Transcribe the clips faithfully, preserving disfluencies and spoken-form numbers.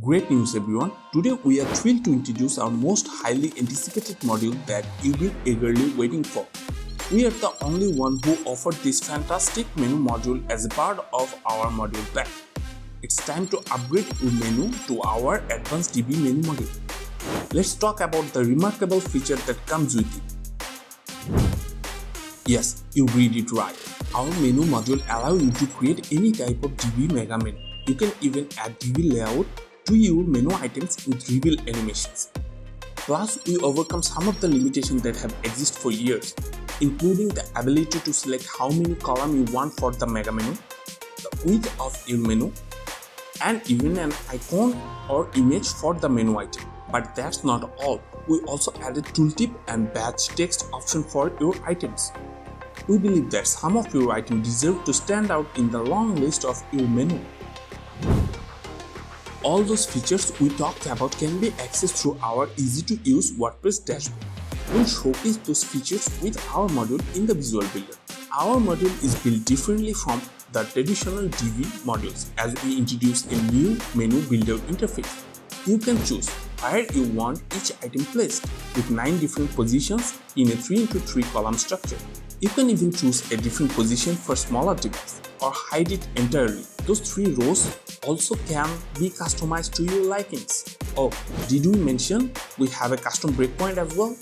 Great news everyone, today we are thrilled to introduce our most highly anticipated module that you've been eagerly waiting for. We are the only one who offered this fantastic menu module as a part of our module pack. It's time to upgrade your menu to our advanced D B menu module. Let's talk about the remarkable feature that comes with it. Yes, you read it right. Our menu module allows you to create any type of D B mega menu. You can even add D B layout to your menu items with reveal animations. Plus, we overcome some of the limitations that have existed for years, including the ability to select how many columns you want for the mega menu, the width of your menu, and even an icon or image for the menu item. But that's not all, we also added tooltip and batch text option for your items. We believe that some of your items deserve to stand out in the long list of your menu. All those features we talked about can be accessed through our easy-to-use WordPress dashboard. We'll showcase those features with our module in the Visual Builder. Our module is built differently from the traditional Divi modules as we introduce a new menu builder interface. You can choose where you want each item placed with nine different positions in a three by three column structure. You can even choose a different position for smaller devices or hide it entirely. Those three rows also can be customized to your likings. Oh, did we mention we have a custom breakpoint as well?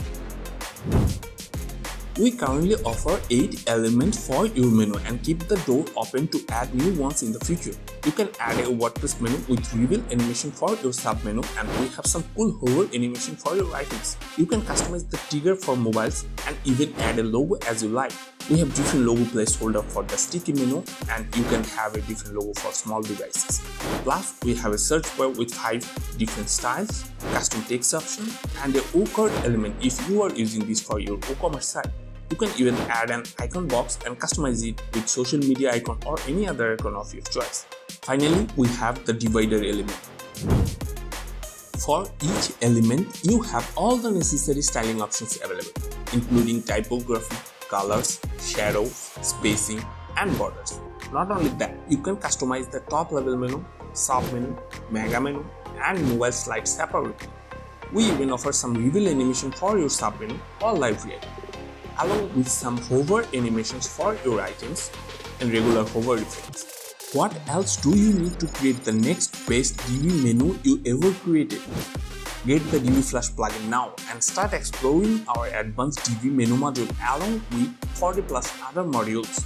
We currently offer eight elements for your menu and keep the door open to add new ones in the future. You can add a WordPress menu with reveal animation for your submenu, and we have some cool hover animation for your items. You can customize the trigger for mobiles and even add a logo as you like. We have different logo placeholder for the sticky menu, and you can have a different logo for small devices. Plus, we have a search bar with five different styles, custom text option, and a WooCommerce element if you are using this for your WooCommerce site. You can even add an icon box and customize it with social media icon or any other icon of your choice. Finally, we have the divider element. For each element, you have all the necessary styling options available, including typography, colors, shadows, spacing, and borders. Not only that, you can customize the top level menu, sub menu, mega menu, and mobile slide separately. We even offer some reveal animation for your sub menu or library item, along with some hover animations for your items and regular hover effects. What else do you need to create the next best D B menu you ever created? Get the db flash plugin now and start exploring our advanced D B menu module along with forty plus other modules